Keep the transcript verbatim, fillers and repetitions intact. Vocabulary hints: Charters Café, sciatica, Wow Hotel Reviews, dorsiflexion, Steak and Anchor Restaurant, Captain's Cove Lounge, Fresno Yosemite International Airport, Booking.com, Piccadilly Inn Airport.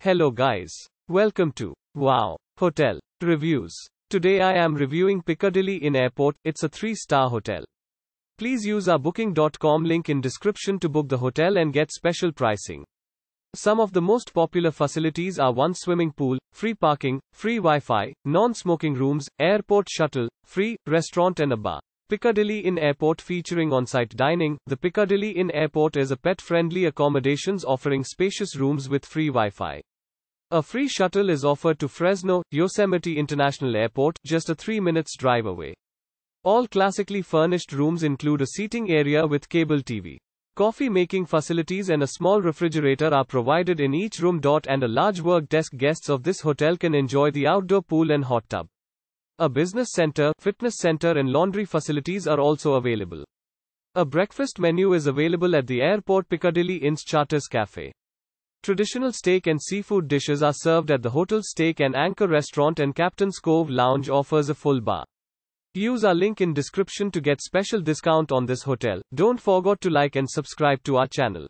Hello guys. Welcome to Wow Hotel Reviews. Today I am reviewing Piccadilly Inn Airport. It's a three-star hotel. Please use our booking dot com link in description to book the hotel and get special pricing. Some of the most popular facilities are one swimming pool, free parking, free Wi-Fi, non-smoking rooms, airport shuttle, free restaurant and a bar. Piccadilly Inn Airport featuring on-site dining. The Piccadilly Inn Airport is a pet-friendly accommodations offering spacious rooms with free Wi-Fi. A free shuttle is offered to Fresno Yosemite International Airport, just a three minutes drive away. All classically furnished rooms include a seating area with cable T V. Coffee making facilities and a small refrigerator are provided in each room. And a large work desk. Guests of this hotel can enjoy the outdoor pool and hot tub. A business center, fitness center and laundry facilities are also available. A breakfast menu is available at the airport. Piccadilly Inn's Charters Café. Traditional steak and seafood dishes are served at the hotel's Steak and Anchor Restaurant, and Captain's Cove Lounge offers a full bar. Use our link in description to get special discount on this hotel. Don't forget to like and subscribe to our channel.